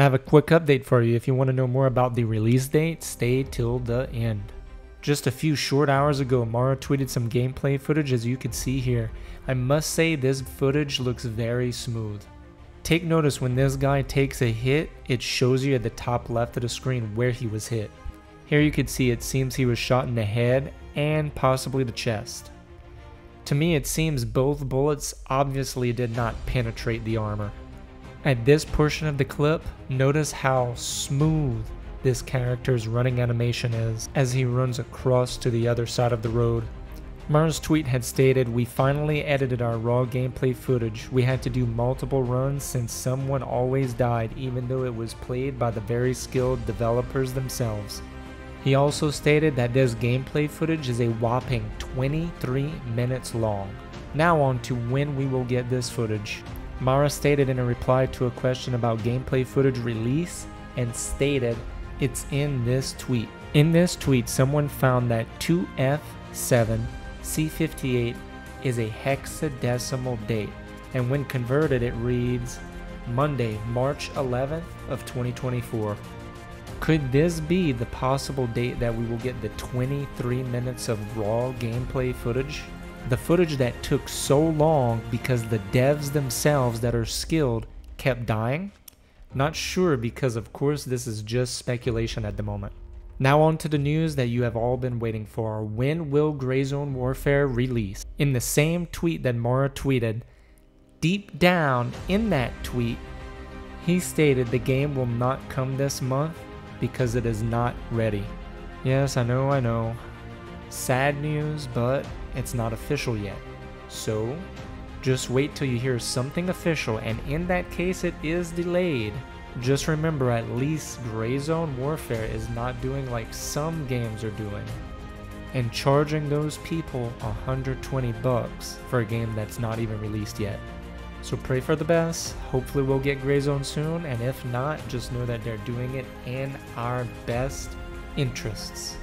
I have a quick update for you. If you want to know more about the release date, stay till the end. Just a few short hours ago, Mara tweeted some gameplay footage as you can see here. I must say this footage looks very smooth. Take notice when this guy takes a hit, it shows you at the top left of the screen where he was hit. Here you can see it seems he was shot in the head and possibly the chest. To me it seems both bullets obviously did not penetrate the armor. At this portion of the clip, notice how smooth this character's running animation is as he runs across to the other side of the road. Mara's tweet had stated, "We finally edited our raw gameplay footage. We had to do multiple runs since someone always died even though it was played by the very skilled developers themselves." He also stated that this gameplay footage is a whopping 23 minutes long. Now on to when we will get this footage. Mara stated in a reply to a question about gameplay footage release and stated, "It's in this tweet." In this tweet, someone found that 2F7C58 is a hexadecimal date, and when converted it reads Monday, March 11th of 2024. Could this be the possible date that we will get the 23 minutes of raw gameplay footage? The footage that took so long because the devs themselves that are skilled kept dying? Not sure, because of course this is just speculation at the moment. Now on to the news that you have all been waiting for. When will Gray Zone Warfare release? In the same tweet that Mara tweeted, deep down in that tweet, he stated the game will not come this month because it is not ready. Yes, I know. Sad news, but it's not official yet. So just wait till you hear something official, and in that case it is delayed. Just remember, at least Gray Zone Warfare is not doing like some games are doing and charging those people 120 bucks for a game that's not even released yet. So pray for the best. Hopefully we'll get Gray Zone soon, and if not, just know that they're doing it in our best interests.